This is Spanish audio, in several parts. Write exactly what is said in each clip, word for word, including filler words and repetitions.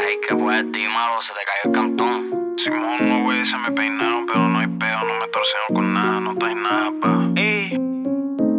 Hay que fuerte y malo, se te cayó el cantón. Simón, no wey, se me peinaron, pero no hay peo, no me torcieron con nada, no traes nada, pa. Ey,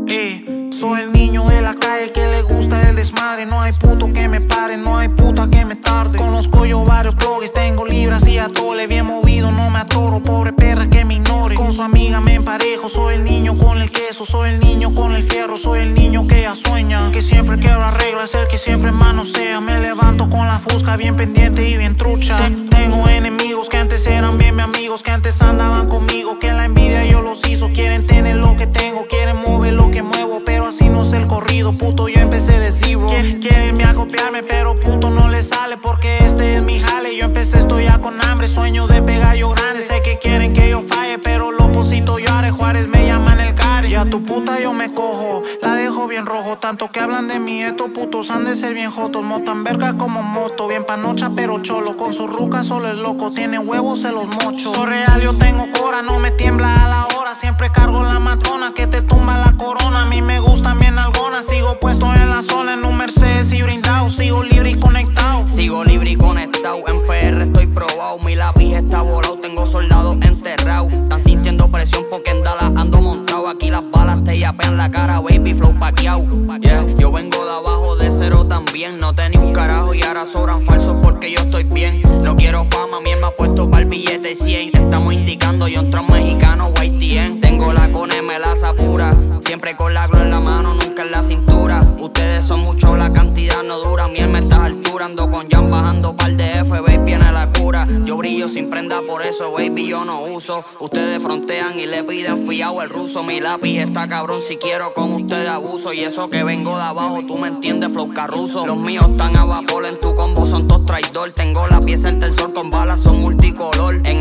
ey, soy el niño de la calle que le gusta el desmadre. No hay puto que me pare, no hay puta que me tarde. Conozco yo varios blogs, tengo libras y atole. Bien movido, no me atoro, pobre perra que me ignore. Con su amiga me emparejo, soy el niño con el queso, soy el niño con el fierro, soy el niño que ya sueña, que siempre quebra reglas, el que siempre manosea. Me levanto con la fusca, bien pendiente y bien trucha. Ten Tengo enemigos que antes eran bien mis amigos, que antes andaban conmigo, que la envidia yo los hizo. Quieren tener lo que tengo, quieren mover lo que muevo, pero así no es el corrido, puto, yo empecé de zero. Quieren me acopiarme, pero puto no les sale, porque este es mi jale. Yo empecé, estoy ya con hambre, sueño de pegar yo grande. Sé que quieren que yo falle, pero lo posito yo haré. Juárez me llaman el Gare, y a tu puta yo me cojo, la dejo bien rojo. Tanto que hablan de mí, estos putos han de ser bien jotos. Motan verga como moto, bien panocha pero cholo. Con su ruca solo es loco, tiene huevos, se los mocho. Soy real, yo tengo cora, no me tiembla a la hora. Siempre cargo la matona que te tumba la corona. A mí me gustan bien algonas, sigo puesto en la zona. En un Mercedes y brindado, sigo libre y conectado. Sigo libre y conectado, en P R estoy probado. Mi lápiz está volado, tengo soldados enterrados. Están sintiendo presión porque en Dallas ando montado. Aquí las balas te yapean la cara, baby, flow paqueao. Yeah. Yo vengo de abajo, de cero también. No tenía un carajo y ahora sobran falsos porque yo estoy bien. No quiero fama, mi me ha puesto para el billete cien. Estamos indicando, yo entro mexicano, Y T N. Tengo la cone, me la sapura. Siempre con la gloria en la mano, nunca en la cintura. Ustedes son muchos, la cantidad no dura. Miel me estás alturando con Jan, bajando par de F, baby, viene la cura. Yo brillo sin prenda, por eso, baby, yo no uso. Ustedes frontean y le piden fiao el ruso. Mi lápiz está cabrón, si quiero con ustedes abuso. Y eso que vengo de abajo, tú me entiendes, flow carruso. Los míos están a vapor, en tu combo son todos traidor. Tengo la pieza, el tensor con balas, son multicolor. En